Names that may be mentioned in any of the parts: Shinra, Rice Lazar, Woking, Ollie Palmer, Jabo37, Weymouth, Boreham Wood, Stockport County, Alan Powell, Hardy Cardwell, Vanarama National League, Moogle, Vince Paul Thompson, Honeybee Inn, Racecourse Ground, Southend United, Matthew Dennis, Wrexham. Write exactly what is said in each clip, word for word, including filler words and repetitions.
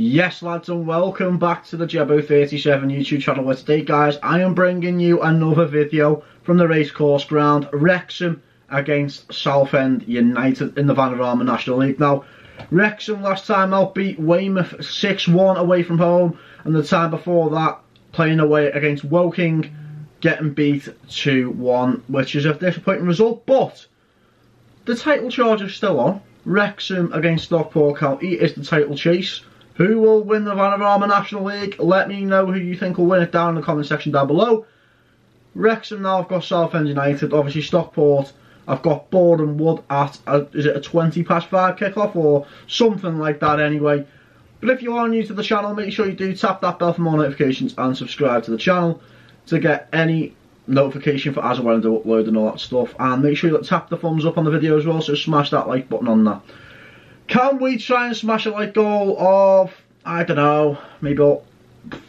Yes lads, and welcome back to the Jabo thirty-seven YouTube channel. Where today guys I am bringing you another video from the Racecourse Ground, Wrexham against Southend United in the Vanarama National League. Now Wrexham last time out beat Weymouth six one away from home, and the time before that playing away against Woking getting beat two one, which is a disappointing result, but the title charge is still on. Wrexham against Stockport County is the title chase. Who will win the Vanarama National League? Let me know who you think will win it down in the comment section down below. Wrexham now have got Southend United, obviously Stockport. I've got Boreham Wood at, a, is it a twenty past five kickoff or something like that anyway. But if you are new to the channel, make sure you do tap that bell for more notifications and subscribe to the channel to get any notification for as and when I do upload and all that stuff. And make sure you tap the thumbs up on the video as well, so smash that like button on that. Can we try and smash a like goal of, I don't know, maybe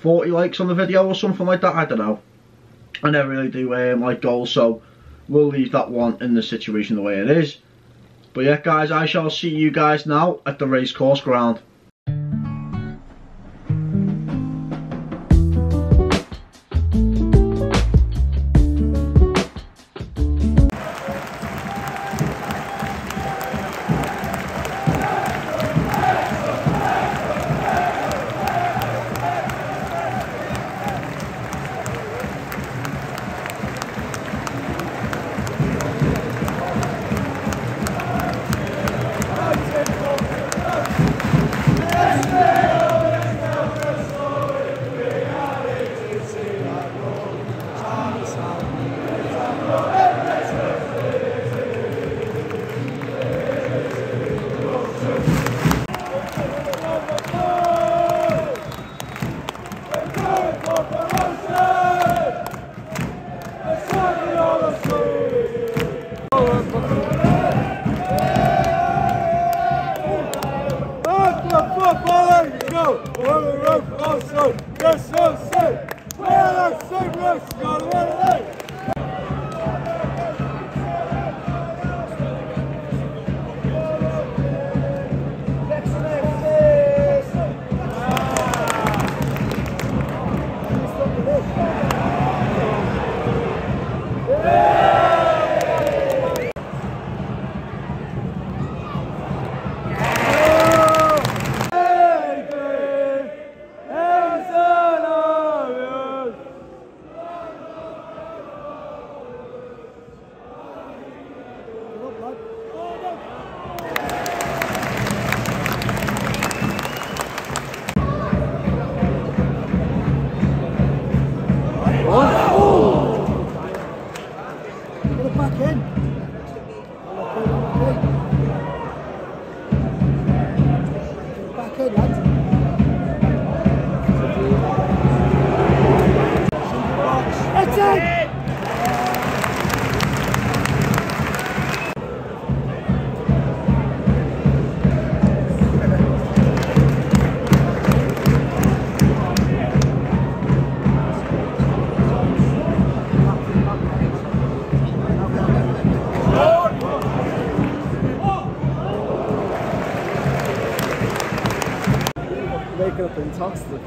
forty likes on the video or something like that? I don't know. I never really do um, like goals, so we'll leave that one in the situation the way it is. But yeah, guys, I shall see you guys now at the Racecourse Ground.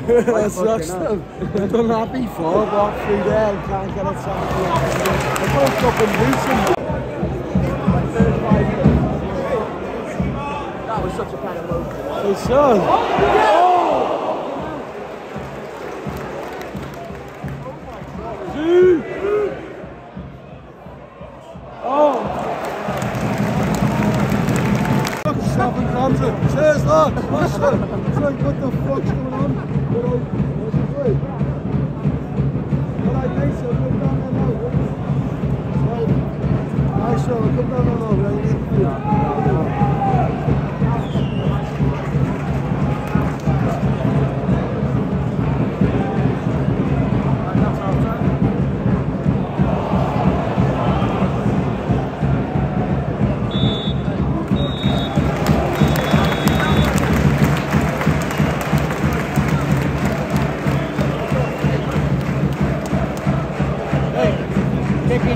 I sucks them. I've done that before, walked through there and can't get a tackle. I up and that was such a kind of low. It's so. Oh! Oh! Fucking stopping Compton. Cheers, lad. What's up? What the fuck's going on?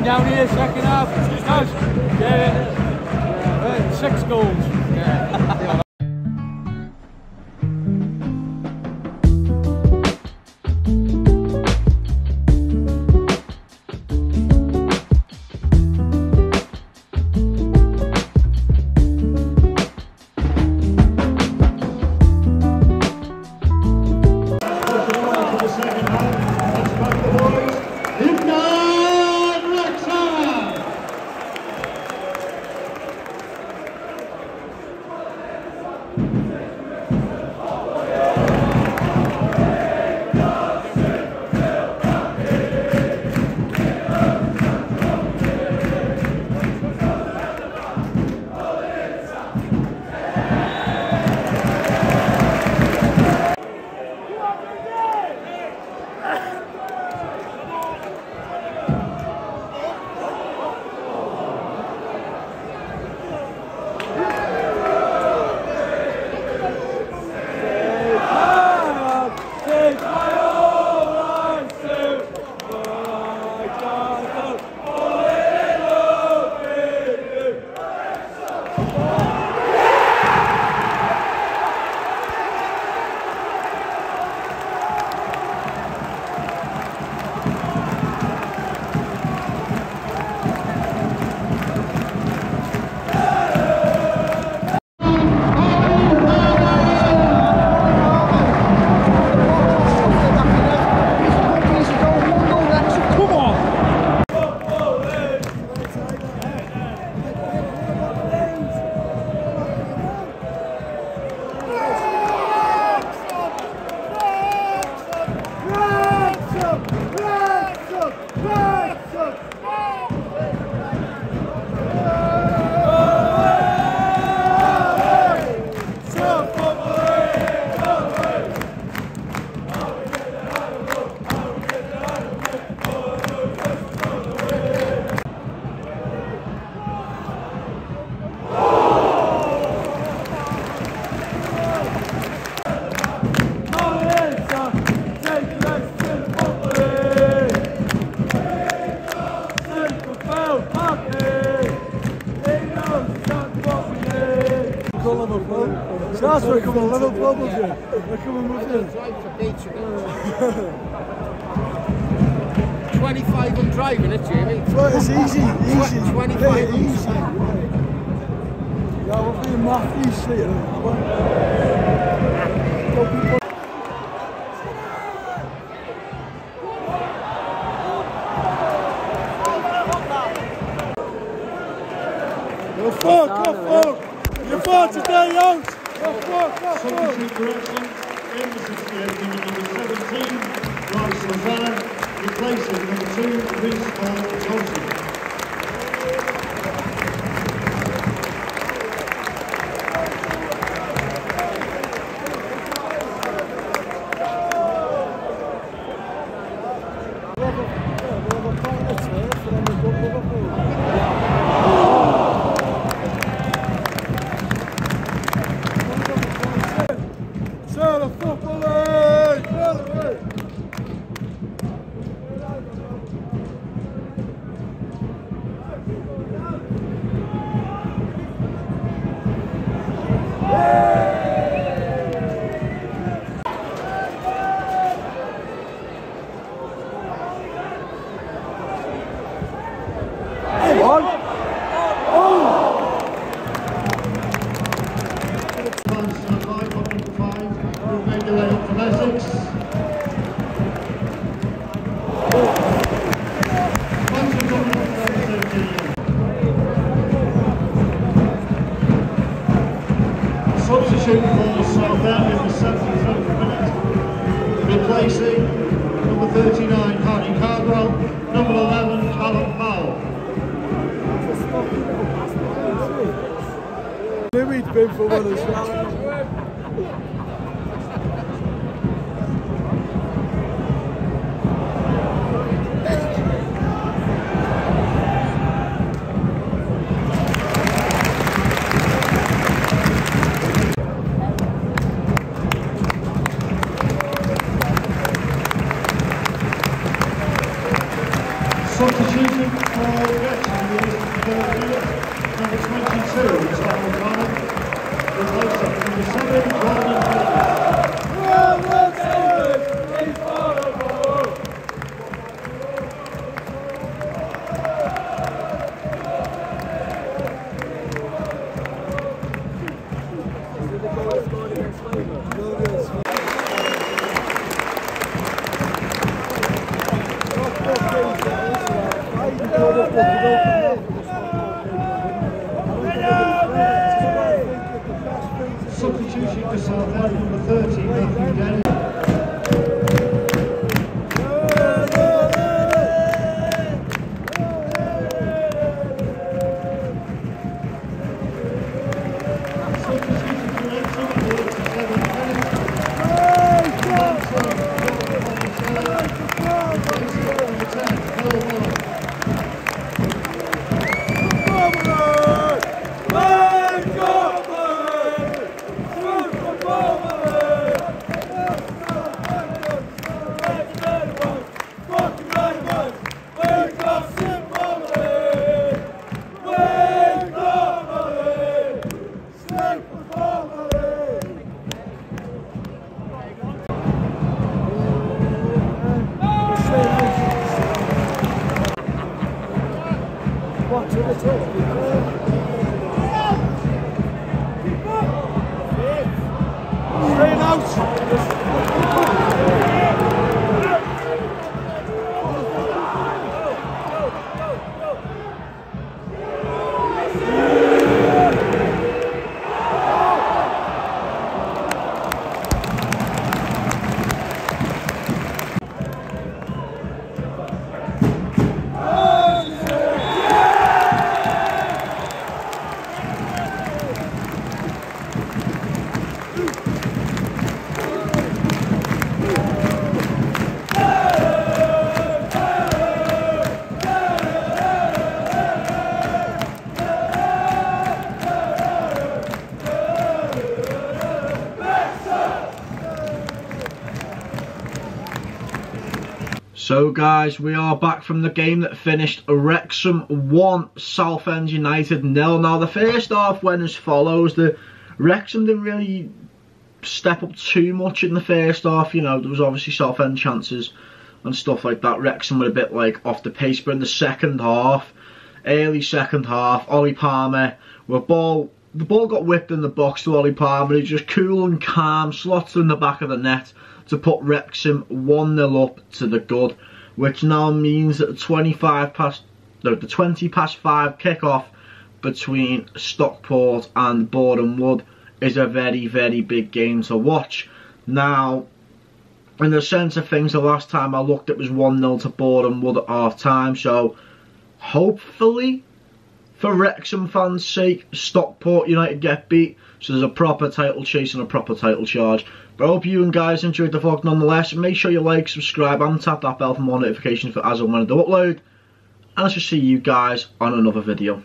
Down here, second half. Yeah, yeah. Six goals. Yeah. Look at my Liverpool, look at my Muslims. twenty-five on driving it, Jamie. It's easy, easy. twenty-five easy. Yeah, we'll be Matthews later. You're fucked, you're fucked. You're fucked today, yo. You're fucked, you're fucked. Substitute for Wrexham, number seventeen, Rice Lazar, replacing number two, Vince Paul Thompson. Substitute for Southend in the seventy-seventh minute, replacing number thirty-nine, Hardy Cardwell, number eleven, Alan Powell. Maybe he'd been for one as well. Substitution for Wrexham is number twenty-two, Alan Powell, replacing number seven, Ollie Palmer. Substitution for Southend, number thirty, Matthew Dennis. So guys, we are back from the game that finished Wrexham one, Southend United nil. Now the first half went as follows. The Wrexham didn't really step up too much in the first half. You know, there was obviously Southend chances and stuff like that. Wrexham were a bit like off the pace, but in the second half, early second half, Ollie Palmer, where ball, the ball got whipped in the box to Ollie Palmer, who just cool and calm slots in the back of the net to put Wrexham one nil up to the good, which now means that the twenty-five past, no, the twenty past five kickoff between Stockport and Boreham Wood is a very, very big game to watch. Now, in the sense of things, the last time I looked, it was one nil to Boreham Wood at half time, so hopefully, for Wrexham fans' sake, Stockport United get beat, so there's a proper title chase and a proper title charge. But I hope you guys enjoyed the vlog nonetheless. Make sure you like, subscribe, and tap that bell for more notifications for as and when I do upload. And I shall see you guys on another video.